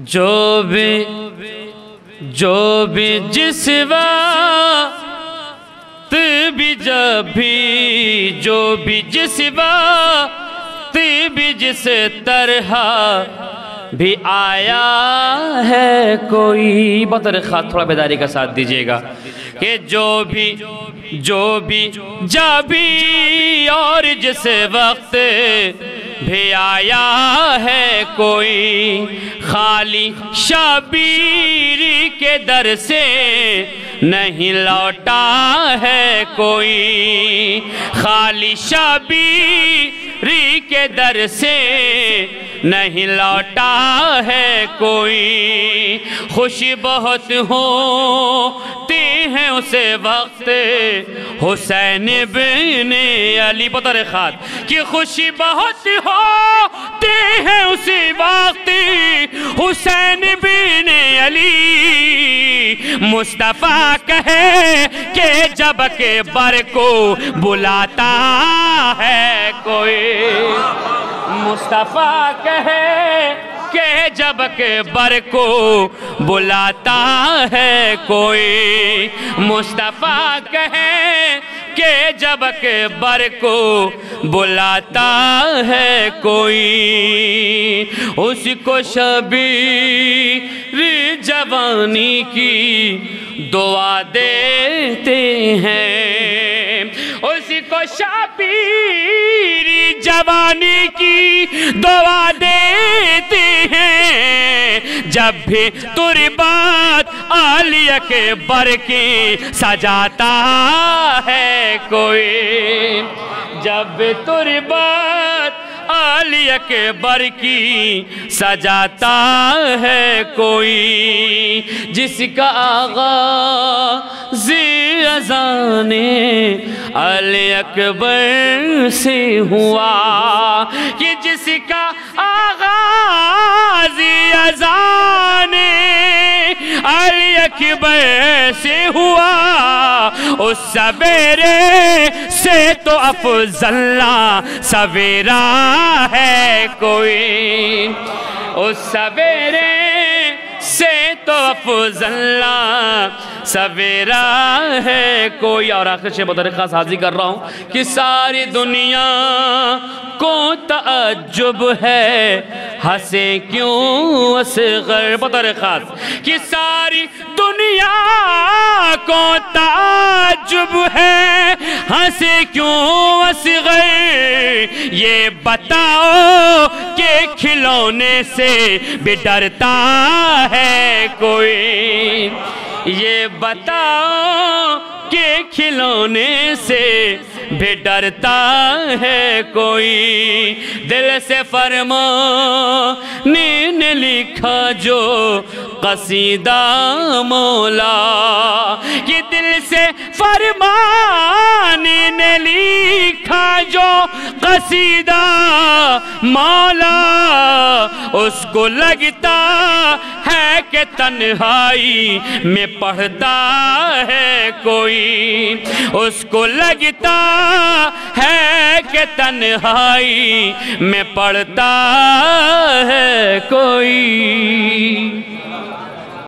जो भी जिस वक्त भी जब भी, जो भी जिस वक्त भी जिस तरह भी आया है कोई बतरखा। थोड़ा बेदारी का साथ दीजिएगा कि जो भी जभी और जिस वक्त भी आया है कोई खाली शबीर के दर से नहीं लौटा है कोई, खाली शबीर के दर से नहीं लौटा है कोई। खुशी बहुत होती है उसे वक्त हुसैन बिन अली बतौर खाद की, खुशी बहुत होती है उसी वक्त हुसैन बिन अली। मुस्तफ़ा कहे के जब के बर को बुलाता है कोई, मुस्तफ़ा कहे के जब के बर को बुलाता है कोई, मुस्तफ़ा कहे के जब के बर को बुलाता है कोई। उसको शबीर जवानी की दुआ देते हैं, उसको शबीर जवानी की दुआ देते हैं। जब भी तुरबात आलिया के बर की सजाता है कोई, जब तुरबात आलिया के बर की सजाता है कोई। जिसका आगाज़ अज़ाने अली अकबर से हुआ कि, जिसका आगाज़ अज़ाने अली अकबर से हुआ उस सवेरे से तो अफजल्ला सवेरा है कोई, उस सवेरे से तो अफजल्ला सवेरा है कोई। और आखिर से बतरखा साजी कर रहा हूँ कि सारी दुनिया को तअज्जुब है हंसे क्यों असग़र बतरखा कि सारी दुनिया को तअज्जुब है हंसे क्यों असग़र। ये बताओ के खिलौने से भी डरता है कोई, ये बताओ के खिलौने से भी डरता है कोई। दिल से फरमाने ने लिखा जो कसीदा मौला कि, दिल से फरमाने ने लिखा जो कसीदा मौला। उसको लगता है कि तन्हाई में पढ़ता है कोई, उसको लगता है कि तन्हाई में पढ़ता है कोई।